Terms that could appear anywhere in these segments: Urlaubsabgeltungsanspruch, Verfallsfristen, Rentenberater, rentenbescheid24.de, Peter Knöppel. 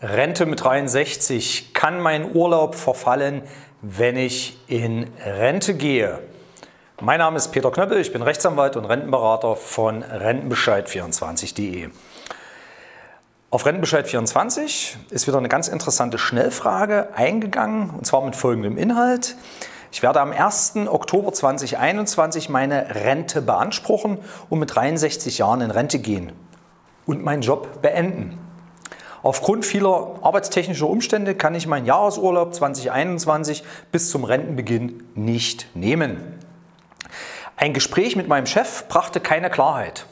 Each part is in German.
Rente mit 63. Kann mein Urlaub verfallen, wenn ich in Rente gehe? Mein Name ist Peter Knöppel, ich bin Rechtsanwalt und Rentenberater von rentenbescheid24.de. Auf rentenbescheid24 ist wieder eine ganz interessante Schnellfrage eingegangen, und zwar mit folgendem Inhalt. Ich werde am 1. Oktober 2021 meine Rente beanspruchen und mit 63 Jahren in Rente gehen und meinen Job beenden. Aufgrund vieler arbeitstechnischer Umstände kann ich meinen Jahresurlaub 2021 bis zum Rentenbeginn nicht nehmen. Ein Gespräch mit meinem Chef brachte keine Klarheit.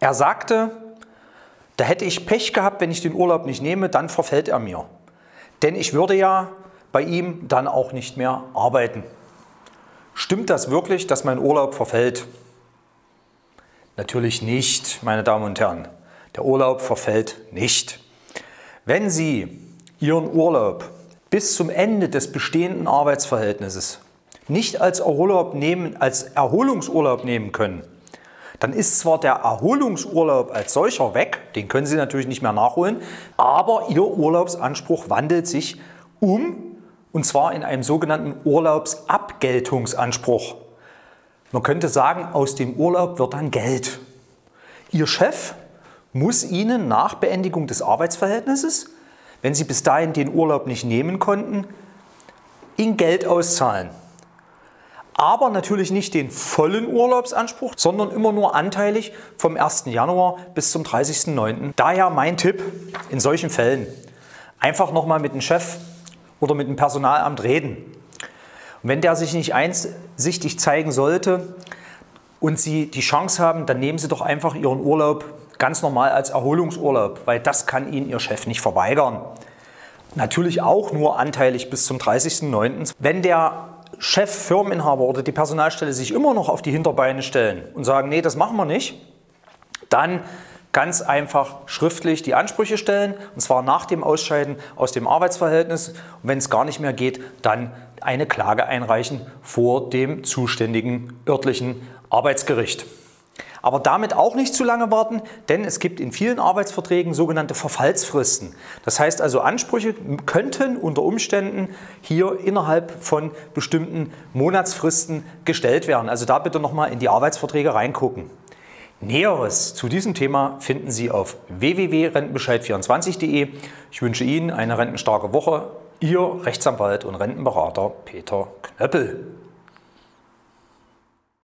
Er sagte, da hätte ich Pech gehabt, wenn ich den Urlaub nicht nehme, dann verfällt er mir. Denn ich würde ja bei ihm dann auch nicht mehr arbeiten. Stimmt das wirklich, dass mein Urlaub verfällt? Natürlich nicht, meine Damen und Herren. Der Urlaub verfällt nicht. Wenn Sie Ihren Urlaub bis zum Ende des bestehenden Arbeitsverhältnisses nicht als Erholungsurlaub nehmen können, dann ist zwar der Erholungsurlaub als solcher weg, den können Sie natürlich nicht mehr nachholen, aber Ihr Urlaubsanspruch wandelt sich um, und zwar in einem sogenannten Urlaubsabgeltungsanspruch. Man könnte sagen, aus dem Urlaub wird dann Geld. Ihr Chef muss Ihnen nach Beendigung des Arbeitsverhältnisses, wenn Sie bis dahin den Urlaub nicht nehmen konnten, in Geld auszahlen. Aber natürlich nicht den vollen Urlaubsanspruch, sondern immer nur anteilig vom 1. Januar bis zum 30.09. Daher mein Tipp in solchen Fällen: einfach nochmal mit dem Chef oder mit dem Personalamt reden. Und wenn der sich nicht einsichtig zeigen sollte und Sie die Chance haben, dann nehmen Sie doch einfach Ihren Urlaub ganz normal als Erholungsurlaub, weil das kann Ihnen Ihr Chef nicht verweigern. Natürlich auch nur anteilig bis zum 30.09. Wenn der Chef, Firmeninhaber oder die Personalstelle sich immer noch auf die Hinterbeine stellen und sagen, nee, das machen wir nicht, dann ganz einfach schriftlich die Ansprüche stellen, und zwar nach dem Ausscheiden aus dem Arbeitsverhältnis, und wenn es gar nicht mehr geht, dann eine Klage einreichen vor dem zuständigen örtlichen Arbeitsgericht. Aber damit auch nicht zu lange warten, denn es gibt in vielen Arbeitsverträgen sogenannte Verfallsfristen. Das heißt also, Ansprüche könnten unter Umständen hier innerhalb von bestimmten Monatsfristen gestellt werden. Also da bitte nochmal in die Arbeitsverträge reingucken. Näheres zu diesem Thema finden Sie auf www.rentenbescheid24.de. Ich wünsche Ihnen eine rentenstarke Woche. Ihr Rechtsanwalt und Rentenberater Peter Knöppel.